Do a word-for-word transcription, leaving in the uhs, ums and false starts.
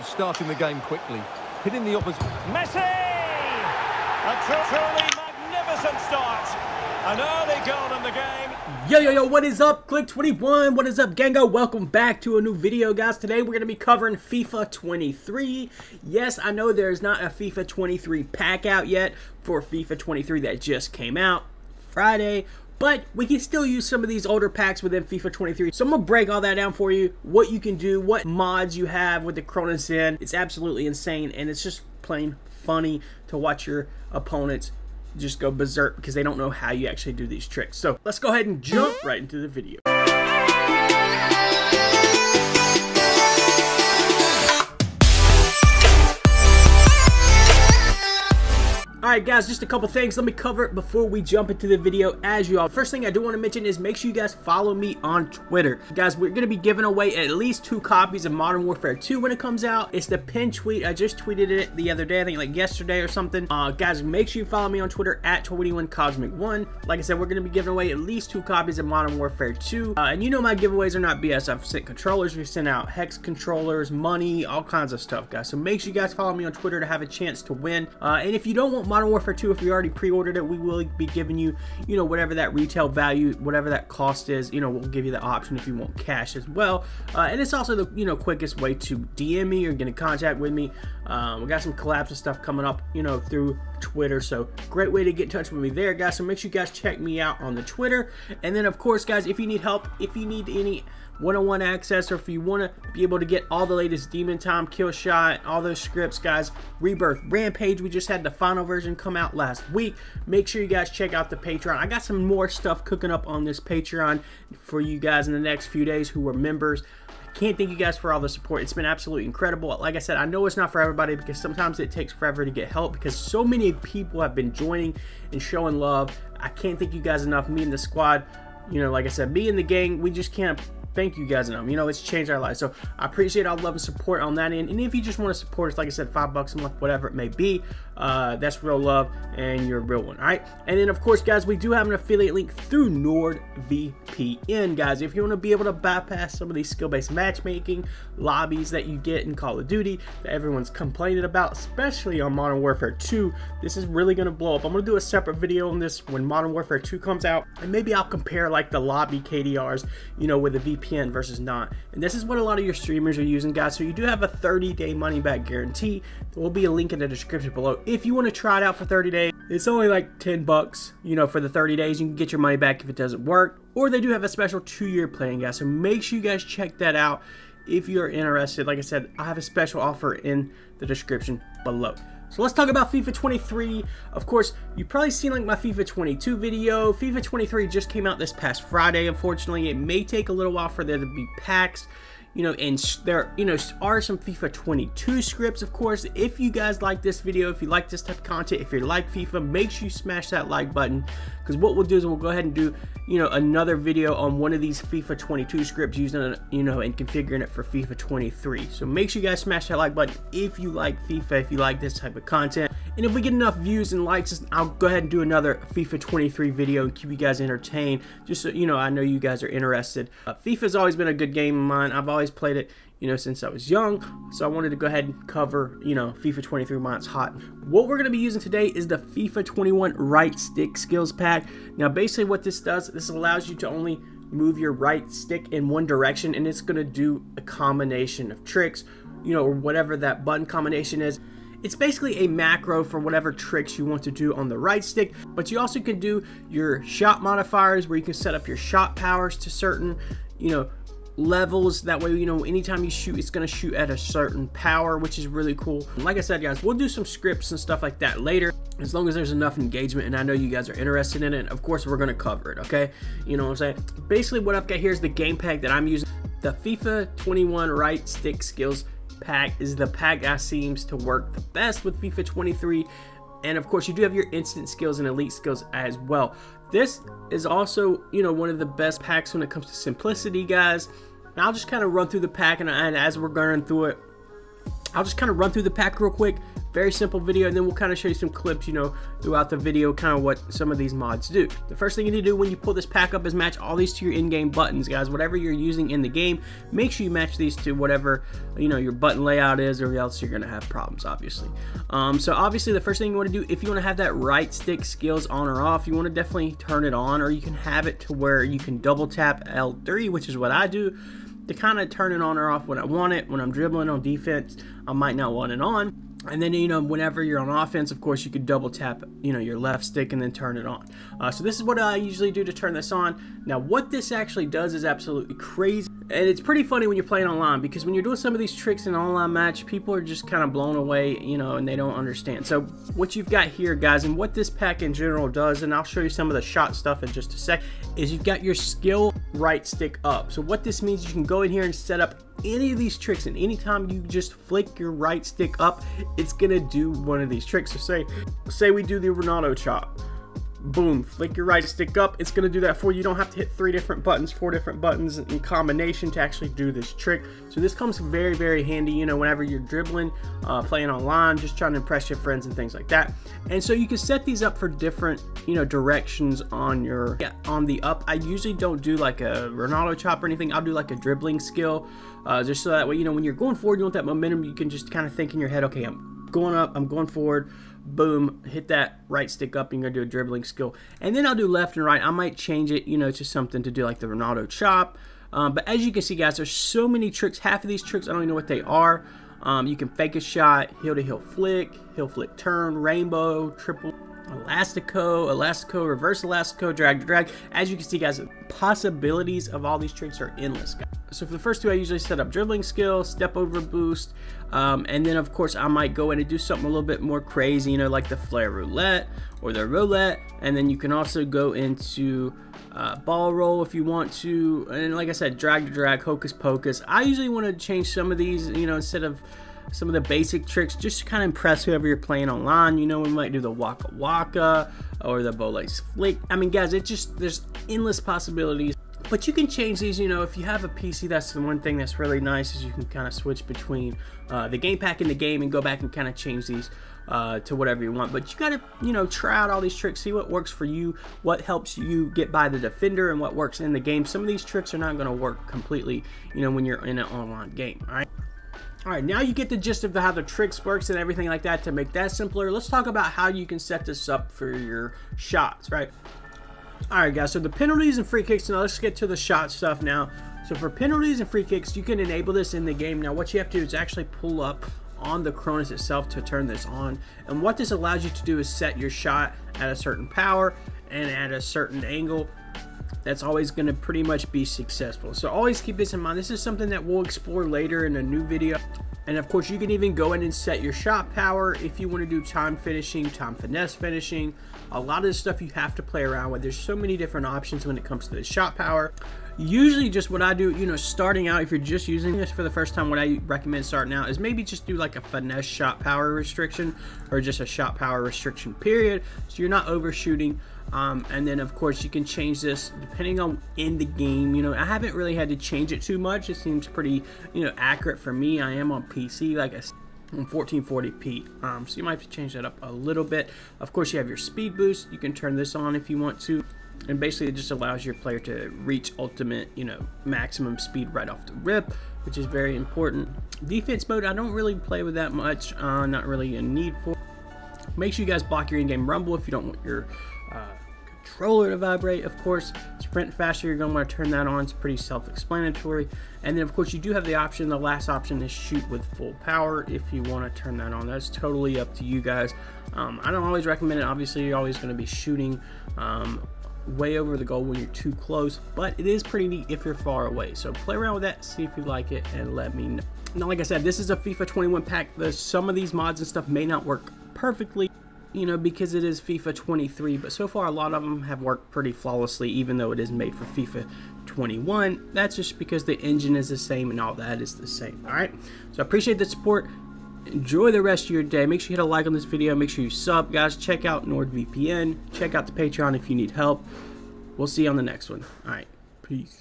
of starting the game quickly, hitting the opposite. Messi! A truly magnificent start. An early goal in the game. Yo, yo, yo, what is up, Click twenty-one? What is up, Gengo? Welcome back to a new video, guys. Today, we're going to be covering FIFA twenty-three. Yes, I know there's not a FIFA twenty-three pack out yet for FIFA twenty-three that just came out Friday, but we can still use some of these older packs within FIFA twenty-three. So I'm going to break all that down for you, what you can do, what mods you have with the Cronus Zen. It's absolutely insane, and it's just plain funny to watch your opponents just go berserk because they don't know how you actually do these tricks. So let's go ahead and jump right into the video. Alright guys, just a couple things let me cover it before we jump into the video. As you all, first thing I do want to mention is make sure you guys follow me on Twitter. Guys, we're going to be giving away at least two copies of Modern Warfare two when it comes out. It's the pin tweet. I just tweeted it the other day, I think like yesterday or something. Uh, guys, make sure you follow me on Twitter at twenty-one cosmic one. Like I said, we're going to be giving away at least two copies of Modern Warfare two. Uh, and you know my giveaways are not B S. I've sent controllers, we've sent out hex controllers, money, all kinds of stuff, guys. So make sure you guys follow me on Twitter to have a chance to win. Uh, and if you don't want Modern Warfare two, if you already pre-ordered it, we will be giving you, you know, whatever that retail value, whatever that cost is, you know, we'll give you the option if you want cash as well. Uh, and it's also the, you know, quickest way to D M me or get in contact with me. Um, we got some collabs and stuff coming up, you know, through Twitter, so great way to get in touch with me there, guys. So make sure you guys check me out on the Twitter. And then of course, guys, if you need help, if you need any one-on-one access, or if you want to be able to get all the latest Demon Time, Kill Shot, all those scripts, guys, Rebirth, Rampage, we just had the final version come out last week. Make sure you guys check out the Patreon. I got some more stuff cooking up on this Patreon for you guys in the next few days who are members. Can't thank you guys for all the support. It's been absolutely incredible. Like I said, I know it's not for everybody because sometimes it takes forever to get help because so many people have been joining and showing love. I can't thank you guys enough. Me and the squad, you know, like I said, me and the gang, we just can't thank you guys enough. You know, it's changed our lives. So I appreciate all love and support on that end. And if you just want to support us, like I said, five bucks a month, whatever it may be, uh, that's real love and you're a real one. All right. And then of course, guys, we do have an affiliate link through Nord V P N, guys. If you want to be able to bypass some of these skill-based matchmaking lobbies that you get in Call of Duty that everyone's complaining about, especially on Modern Warfare two, this is really going to blow up. I'm going to do a separate video on this when Modern Warfare two comes out, and maybe I'll compare like the lobby K D Rs, you know, with the V P N V P N versus not. And this is what a lot of your streamers are using, guys. So you do have a thirty day money back guarantee. There will be a link in the description below if you want to try it out for thirty days. It's only like ten bucks, you know, for the thirty days. You can get your money back if it doesn't work, or they do have a special two year plan, guys. So make sure you guys check that out if you're interested. Like I said, I have a special offer in the description below. So let's talk about FIFA twenty-three. Of course, you've probably seen like my FIFA twenty-two video. FIFA twenty-three just came out this past Friday. Unfortunately, it may take a little while for there to be packs, you know, and there, you know, are some FIFA twenty-two scripts, of course. If you guys like this video, if you like this type of content, if you like FIFA, make sure you smash that like button, because what we'll do is we'll go ahead and do, you know, another video on one of these FIFA twenty-two scripts using, you know, and configuring it for FIFA twenty-three. So make sure you guys smash that like button if you like FIFA, if you like this type of content. And if we get enough views and likes, I'll go ahead and do another FIFA twenty-three video and keep you guys entertained, just so you know, I know you guys are interested. Uh, FIFA's always been a good game of mine. I've always played it, you know, since I was young. So I wanted to go ahead and cover, you know, FIFA twenty-three while it's hot. What we're going to be using today is the FIFA twenty-one right stick skills pack. Now, basically what this does, this allows you to only move your right stick in one direction, and it's going to do a combination of tricks, you know, or whatever that button combination is. It's basically a macro for whatever tricks you want to do on the right stick, but you also can do your shot modifiers where you can set up your shot powers to certain, you know, levels. That way, you know, anytime you shoot, it's going to shoot at a certain power, which is really cool. And like I said, guys, we'll do some scripts and stuff like that later, as long as there's enough engagement and I know you guys are interested in it. Of course, we're going to cover it, okay? You know what I'm saying? Basically, what I've got here is the game pack that I'm using. The FIFA twenty-one right stick skills pack is the pack that seems to work the best with FIFA twenty-three. And of course, you do have your instant skills and elite skills as well. This is also, you know, one of the best packs when it comes to simplicity, guys. And I'll just kind of run through the pack, and, and as we're going through it, I'll just kind of run through the pack real quick, very simple video, and then we'll kind of show you some clips, you know, throughout the video, kind of what some of these mods do. The first thing you need to do when you pull this pack up is match all these to your in-game buttons, guys. Whatever you're using in the game, make sure you match these to whatever, you know, your button layout is, or else you're going to have problems, obviously. Um, so obviously the first thing you want to do, if you want to have that right stick skills on or off, you want to definitely turn it on, or you can have it to where you can double tap L three, which is what I do, to kind of turn it on or off when I want it. When I'm dribbling on defense, I might not want it on. And then, you know, whenever you're on offense, of course, you could double tap, you know, your left stick and then turn it on. Uh, so this is what I usually do to turn this on. Now, what this actually does is absolutely crazy. And it's pretty funny when you're playing online, because when you're doing some of these tricks in an online match, people are just kind of blown away, you know, and they don't understand. So what you've got here, guys, and what this pack in general does, and I'll show you some of the shot stuff in just a sec, is you've got your skill right stick up. So what this means, you can go in here and set up any of these tricks, and anytime you just flick your right stick up, it's gonna do one of these tricks. So say say we do the Ronaldo chop, boom, flick your right stick up, it's gonna do that for you. You don't have to hit three different buttons, four different buttons in combination to actually do this trick. So this comes very, very handy, you know, whenever you're dribbling, uh, playing online, just trying to impress your friends and things like that. And so you can set these up for different, you know, directions on your, yeah, on the up. I usually don't do like a Ronaldo chop or anything. I'll do like a dribbling skill, uh, just so that way, you know, when you're going forward, you want that momentum, you can just kind of think in your head, okay, I'm going up, I'm going forward, boom, hit that right stick up, and you're gonna do a dribbling skill. And then I'll do left and right. I might change it, you know, to something to do like the Ronaldo chop. Um, but as you can see, guys, there's so many tricks. Half of these tricks, I don't even know what they are. Um, you can fake a shot, heel to heel flick, heel flick turn, rainbow, triple, elastico, elastico, reverse elastico, drag to drag. As you can see, guys, the possibilities of all these tricks are endless, guys. So for the first two, I usually set up dribbling skill, step over boost, um, and then of course I might go in and do something a little bit more crazy, you know, like the flare roulette or the roulette. And then you can also go into uh, ball roll if you want to, and like I said, drag to drag, hocus pocus. I usually want to change some of these, you know, instead of some of the basic tricks, just to kind of impress whoever you're playing online. You know, we might do the Waka Waka or the Boleys Flick. I mean, guys, it just, there's endless possibilities. But you can change these, you know, if you have a P C, that's the one thing that's really nice, is you can kind of switch between uh, the game pack and the game and go back and kind of change these uh, to whatever you want. But you got to, you know, try out all these tricks, see what works for you, what helps you get by the defender, and what works in the game. Some of these tricks are not going to work completely, you know, when you're in an online game, all right? All right, now you get the gist of how the tricks works and everything like that. To make that simpler, let's talk about how you can set this up for your shots, right? All right, guys, so the penalties and free kicks. Now let's get to the shot stuff now. So for penalties and free kicks, you can enable this in the game. Now what you have to do is actually pull up on the Cronus itself to turn this on. And what this allows you to do is set your shot at a certain power and at a certain angle. That's always going to pretty much be successful. So always keep this in mind. This is something that we'll explore later in a new video. And of course, you can even go in and set your shot power if you want to do time finishing, time finesse finishing. A lot of this stuff you have to play around with. There's so many different options when it comes to the shot power. Usually just what I do, you know, starting out, if you're just using this for the first time, what I recommend starting out is maybe just do like a finesse shot power restriction, or just a shot power restriction period, so you're not overshooting. Um, and then of course you can change this depending on in the game. You know, I haven't really had to change it too much. It seems pretty, you know, accurate for me. I am on P C, like I said, on fourteen forty p. Um, so you might have to change that up a little bit. Of course, you have your speed boost. You can turn this on if you want to. And basically it just allows your player to reach ultimate, you know, maximum speed right off the rip, which is very important. Defense mode, I don't really play with that much. Uh, not really a need for. Make sure you guys block your in-game rumble if you don't want your uh, controller to vibrate. Of course, sprint faster, you're going to want to turn that on. It's pretty self-explanatory. And then of course you do have the option, the last option is shoot with full power if you want to turn that on. That's totally up to you guys. Um, I don't always recommend it. Obviously you're always going to be shooting um, way over the goal when you're too close, but it is pretty neat if you're far away. So play around with that, see if you like it, and let me know. Now, like I said, this is a FIFA twenty-one pack. There's some of these mods and stuff may not work perfectly, you know, because it is FIFA twenty-three, but so far a lot of them have worked pretty flawlessly, even though it is made for FIFA twenty-one. That's just because the engine is the same and all that is the same. All right, so I appreciate the support. Enjoy the rest of your day. Make sure you hit a like on this video. Make sure you sub, guys. Check out Nord V P N. Check out the Patreon if you need help. We'll see you on the next one. All right, peace.